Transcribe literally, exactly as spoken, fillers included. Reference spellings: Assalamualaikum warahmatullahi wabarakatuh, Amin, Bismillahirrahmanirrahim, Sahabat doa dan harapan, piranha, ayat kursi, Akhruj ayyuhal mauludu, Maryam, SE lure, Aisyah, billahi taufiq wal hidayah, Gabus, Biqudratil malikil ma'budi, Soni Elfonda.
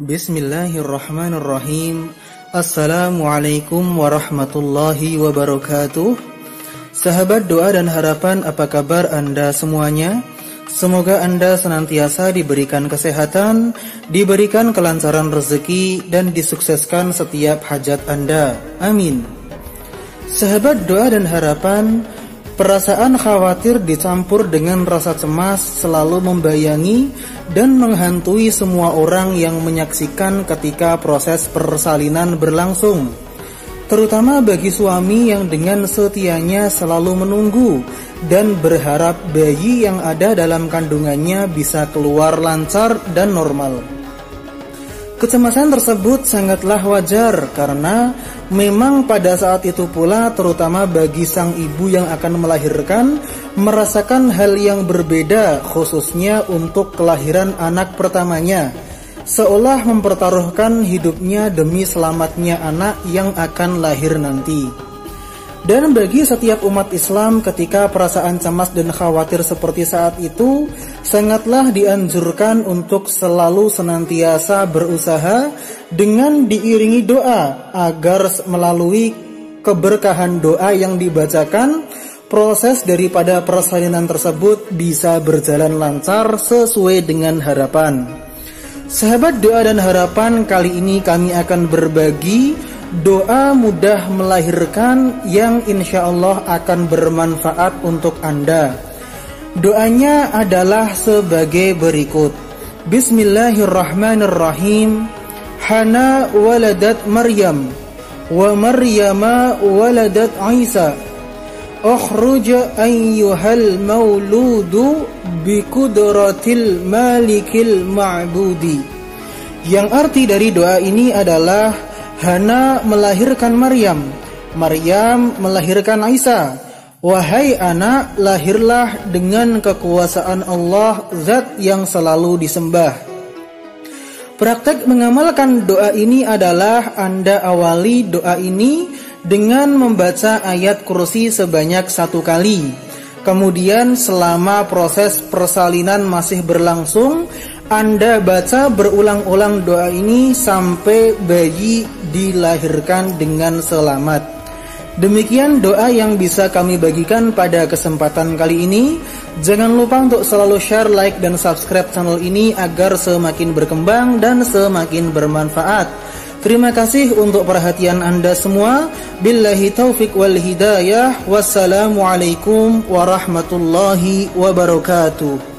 Bismillahirrahmanirrahim. Assalamualaikum warahmatullahi wabarakatuh. Sahabat doa dan harapan, apa kabar Anda semuanya? Semoga Anda senantiasa diberikan kesehatan, diberikan kelancaran rezeki, dan disukseskan setiap hajat Anda. Amin. Sahabat doa dan harapan, perasaan khawatir dicampur dengan rasa cemas selalu membayangi dan menghantui semua orang yang menyaksikan ketika proses persalinan berlangsung. Terutama bagi suami yang dengan setianya selalu menunggu dan berharap bayi yang ada dalam kandungannya bisa keluar lancar dan normal. Kecemasan tersebut sangatlah wajar karena memang pada saat itu pula, terutama bagi sang ibu yang akan melahirkan, merasakan hal yang berbeda, khususnya untuk kelahiran anak pertamanya. Seolah mempertaruhkan hidupnya demi selamatnya anak yang akan lahir nanti. Dan bagi setiap umat Islam, ketika perasaan cemas dan khawatir seperti saat itu, sangatlah dianjurkan untuk selalu senantiasa berusaha dengan diiringi doa, agar melalui keberkahan doa yang dibacakan, proses daripada persalinan tersebut bisa berjalan lancar sesuai dengan harapan. Sahabat doa dan harapan, kali ini kami akan berbagi doa mudah melahirkan yang insya Allah akan bermanfaat untuk Anda. Doanya adalah sebagai berikut. Bismillahirrahmanirrahim. Hana waladat Maryam, wa Maryama waladat Aisyah. Akhruj ayyuhal mauludu biqudratil malikil ma'budi. Yang arti dari doa ini adalah Hana melahirkan Maryam, Maryam melahirkan Aisyah. Wahai anak, lahirlah dengan kekuasaan Allah, zat yang selalu disembah. Praktek mengamalkan doa ini adalah Anda awali doa ini dengan membaca ayat kursi sebanyak satu kali. Kemudian selama proses persalinan masih berlangsung, Anda baca berulang-ulang doa ini sampai bayi dilahirkan dengan selamat. Demikian doa yang bisa kami bagikan pada kesempatan kali ini. Jangan lupa untuk selalu share, like, dan subscribe channel ini agar semakin berkembang dan semakin bermanfaat. Terima kasih untuk perhatian Anda semua. Billahi taufiq wal hidayah. Wassalamualaikum warahmatullahi wabarakatuh.